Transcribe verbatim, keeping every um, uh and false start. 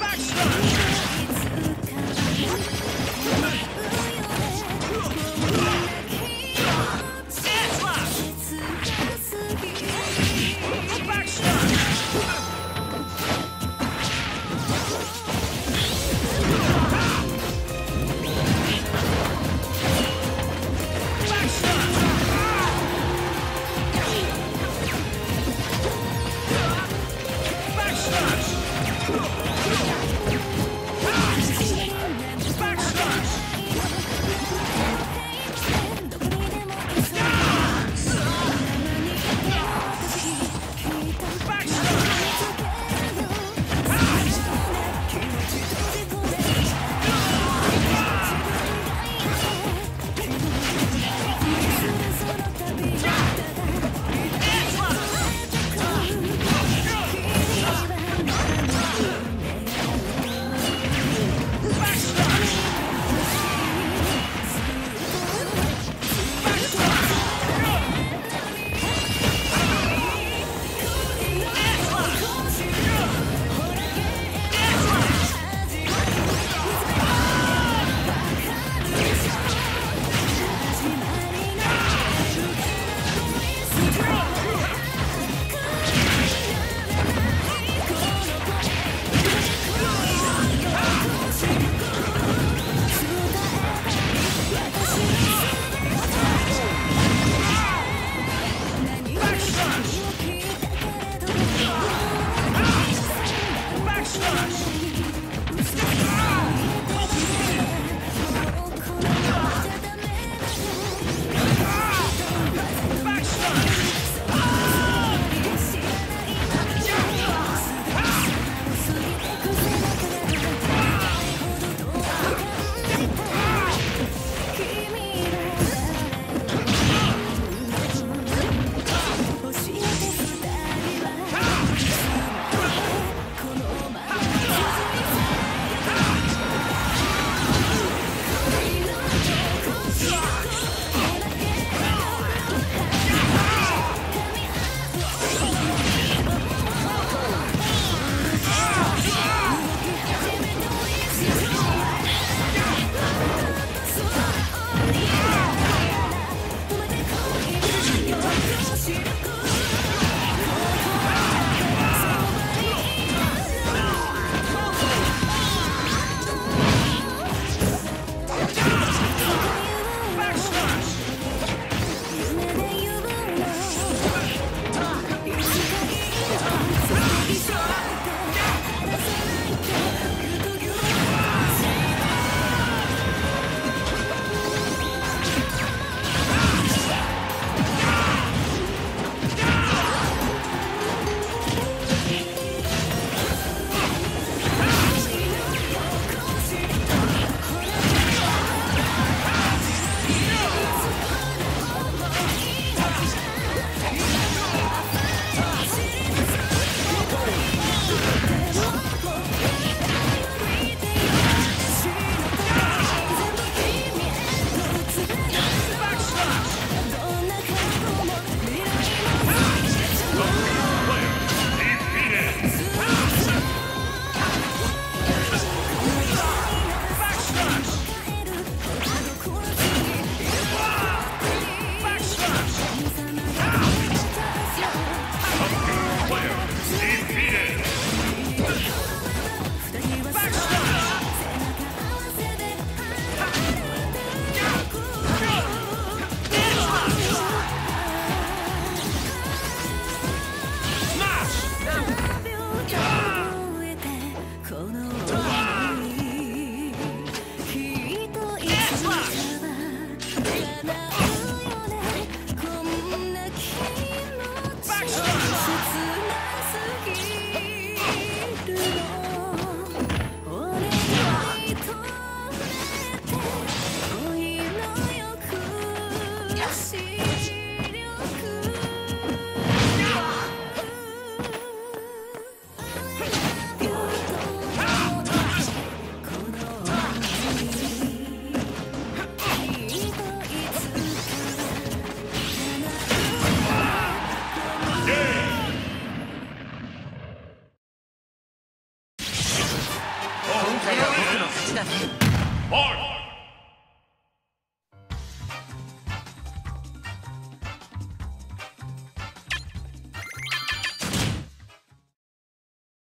Backslash! Backslash! Ah! 今回は僕の勝ちだね。